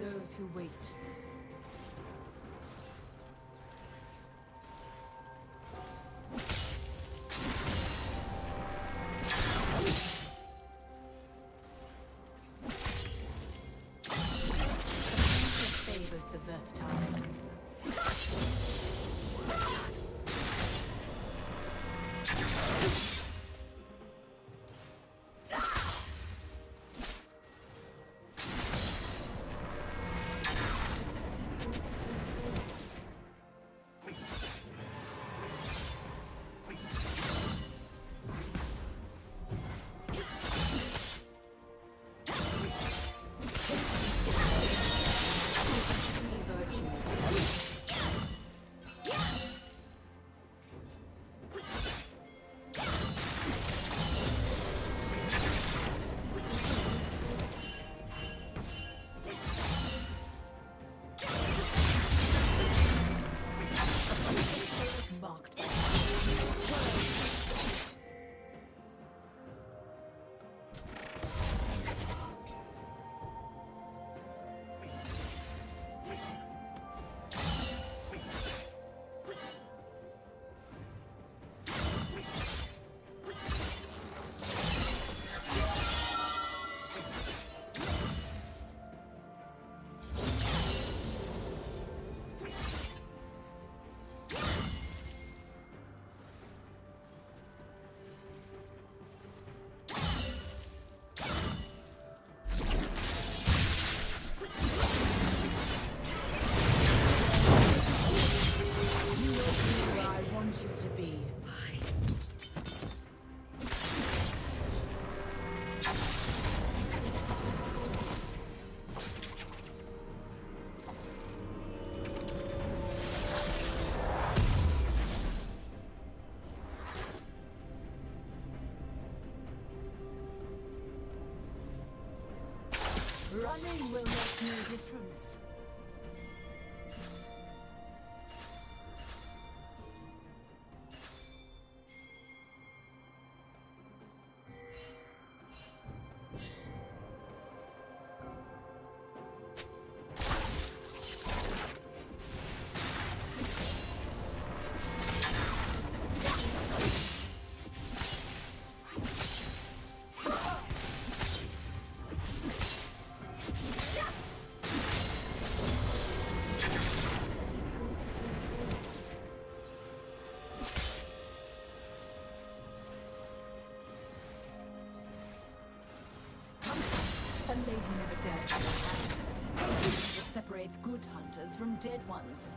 Those who wait. Running will make no difference. Lady never dared to hunt. It separates good hunters from dead ones.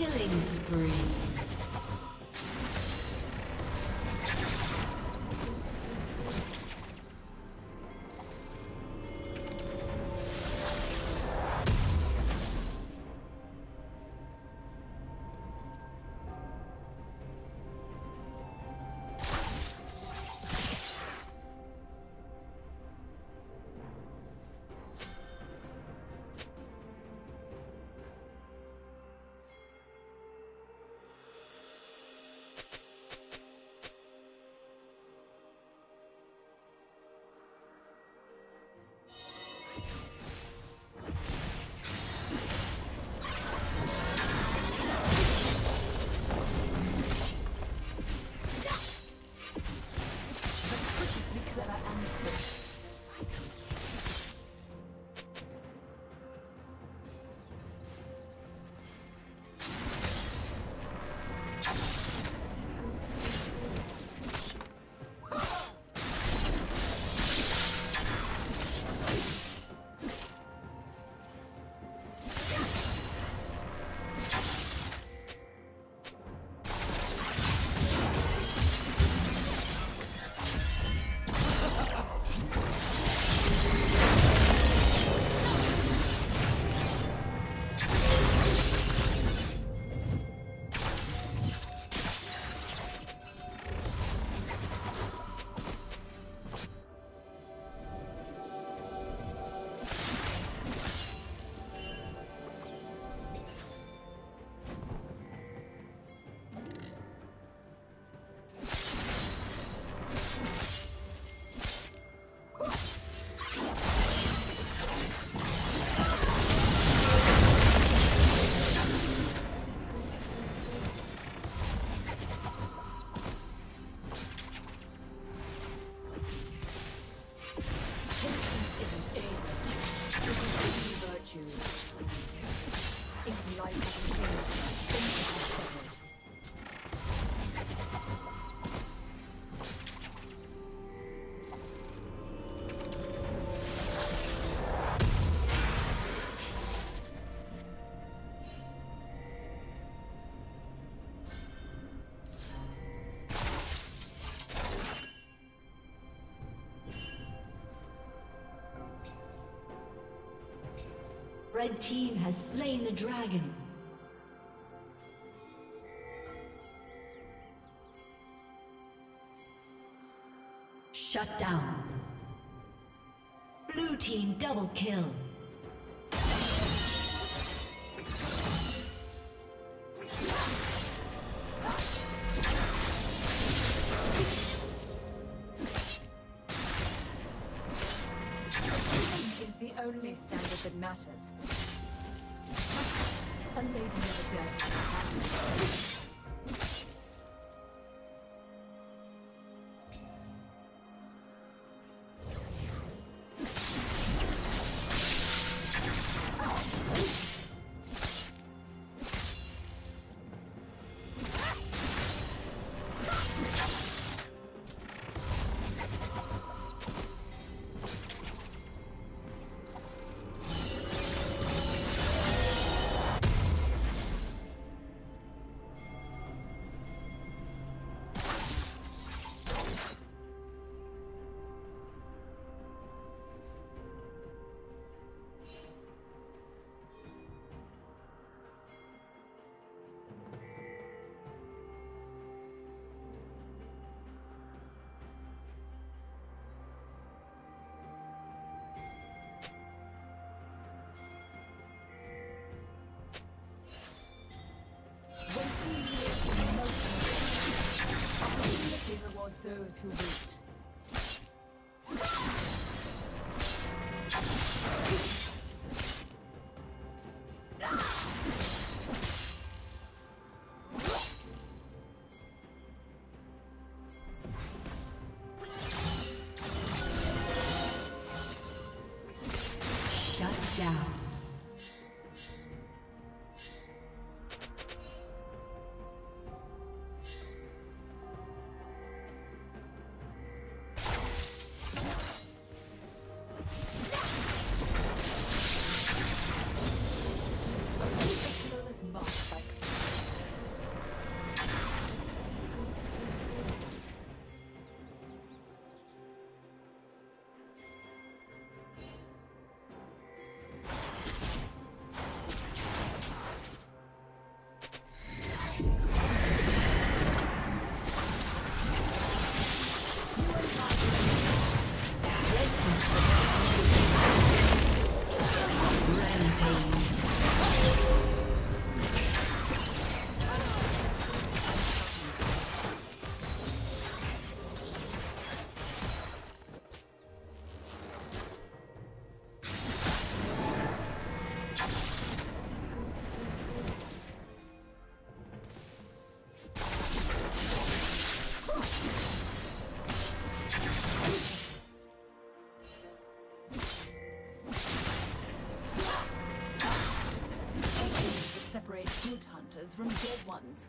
Killing spree. Red team has slain the dragon. Shut down. Blue team double kill. That matters. A lady never dared to happen. Those who wait. Marked by precision. hunters from dead ones.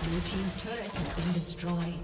Blue team's turret has been destroyed.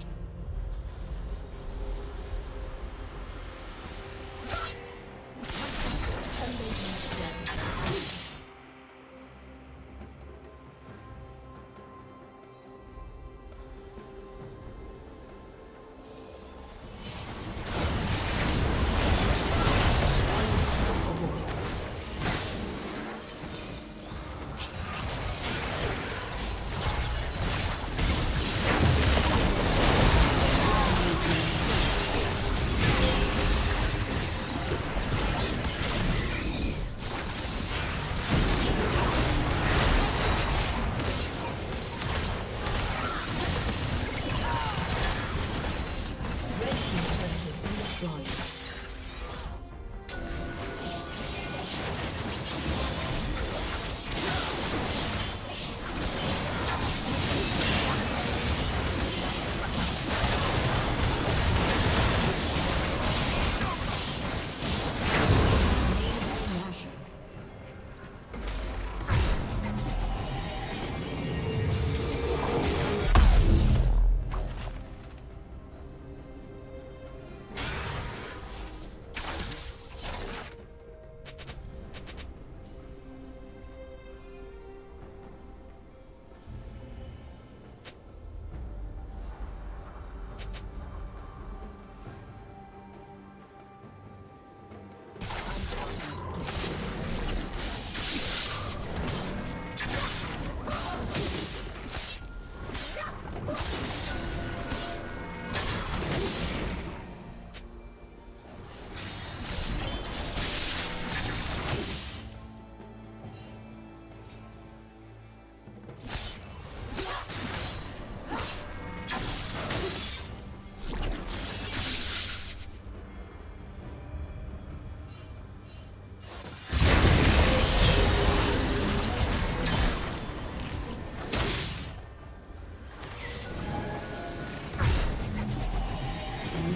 Blue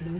Blue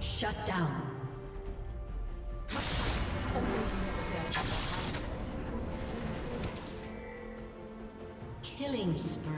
Shut down. Killing spree.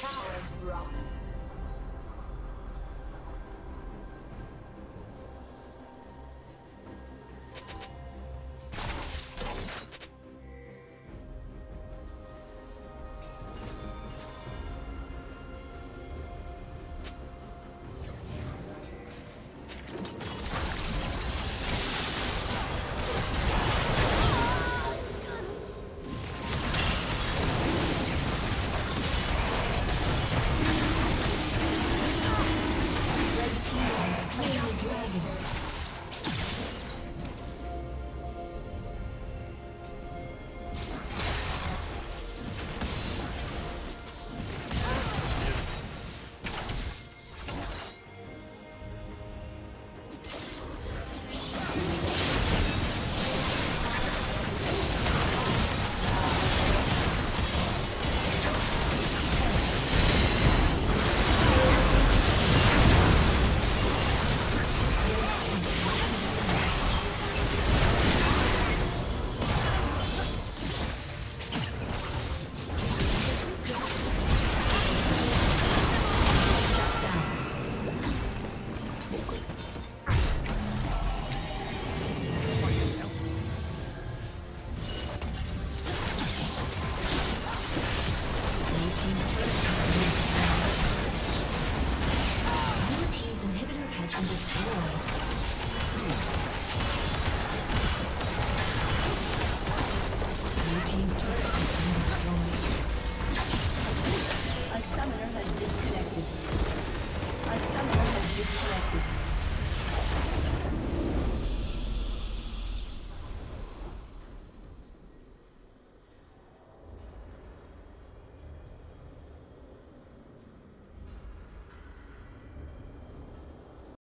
Tower drop.